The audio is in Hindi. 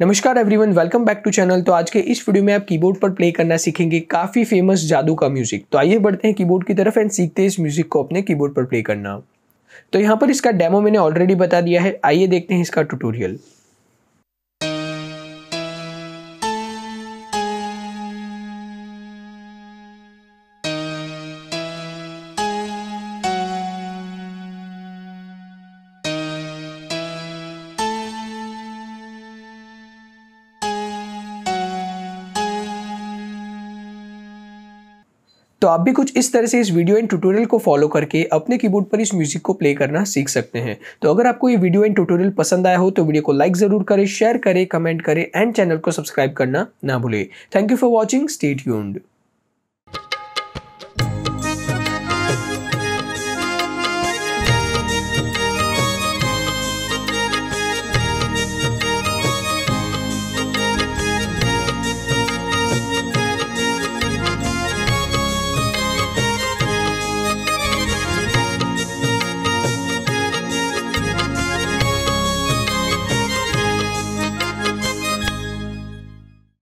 नमस्कार everyone, welcome back to channel. तो आज के इस वीडियो में आप कीबोर्ड पर प्ले करना सीखेंगे काफ़ी फेमस जादू का म्यूजिक। तो आइए बढ़ते हैं कीबोर्ड की तरफ एंड सीखते हैं इस म्यूजिक को अपने कीबोर्ड पर प्ले करना। तो यहाँ पर इसका डेमो मैंने ऑलरेडी बता दिया है, आइए देखते हैं इसका ट्यूटोरियल। तो आप भी कुछ इस तरह से इस वीडियो एंड ट्यूटोरियल को फॉलो करके अपने कीबोर्ड पर इस म्यूजिक को प्ले करना सीख सकते हैं। तो अगर आपको ये वीडियो एंड ट्यूटोरियल पसंद आया हो तो वीडियो को लाइक ज़रूर करें, शेयर करें, कमेंट करें एंड चैनल को सब्सक्राइब करना ना भूलें। Thank you for watching, stay tuned.